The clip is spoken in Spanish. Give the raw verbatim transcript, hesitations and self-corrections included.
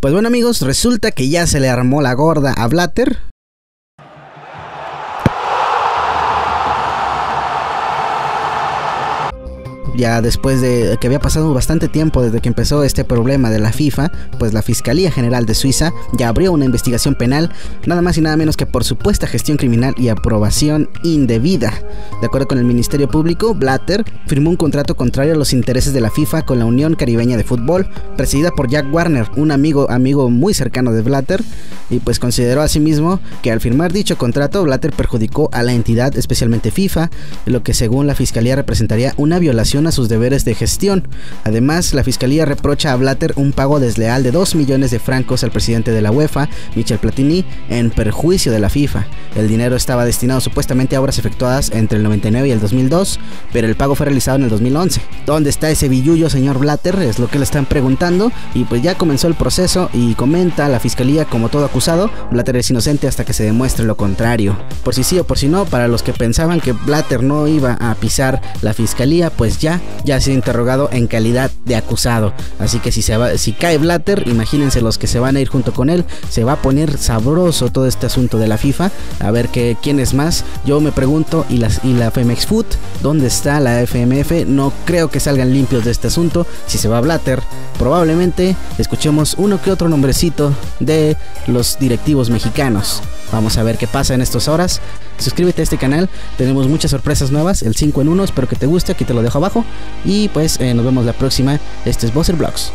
Pues bueno amigos, resulta que ya se le armó la gorda a Blatter. Ya después de que había pasado bastante tiempo desde que empezó este problema de la FIFA, pues la Fiscalía General de Suiza ya abrió una investigación penal, nada más y nada menos que por supuesta gestión criminal y aprobación indebida. De acuerdo con el Ministerio Público, Blatter firmó un contrato contrario a los intereses de la FIFA con la Unión Caribeña de Fútbol, presidida por Jack Warner, un amigo, amigo muy cercano de Blatter, y pues consideró asimismo que al firmar dicho contrato, Blatter perjudicó a la entidad, especialmente FIFA, lo que según la Fiscalía representaría una violación a sus deberes de gestión. Además, la fiscalía reprocha a Blatter un pago desleal de dos millones de francos al presidente de la UEFA, Michel Platini, en perjuicio de la FIFA. El dinero estaba destinado supuestamente a obras efectuadas entre el noventa y nueve y el dos mil dos, pero el pago fue realizado en el dos mil once. ¿Dónde está ese billullo, señor Blatter? Es lo que le están preguntando. Y pues ya comenzó el proceso y comenta la fiscalía, como todo acusado, Blatter es inocente hasta que se demuestre lo contrario. Por si sí o por si no, para los que pensaban que Blatter no iba a pisar la fiscalía, pues ya ya ha sido interrogado en calidad de acusado, así que si, se va, si cae Blatter, imagínense los que se van a ir junto con él. Se va a poner sabroso todo este asunto de la FIFA, a ver que, quién es más, yo me pregunto. Y, las, y la F M F Foot, ¿dónde está la F M F? No creo que salgan limpios de este asunto. Si se va Blatter, probablemente escuchemos uno que otro nombrecito de los directivos mexicanos. Vamos a ver qué pasa en estas horas. Suscríbete a este canal, tenemos muchas sorpresas nuevas, el cinco en uno, espero que te guste, aquí te lo dejo abajo. Y pues eh, nos vemos la próxima, este es Boser Vlogs.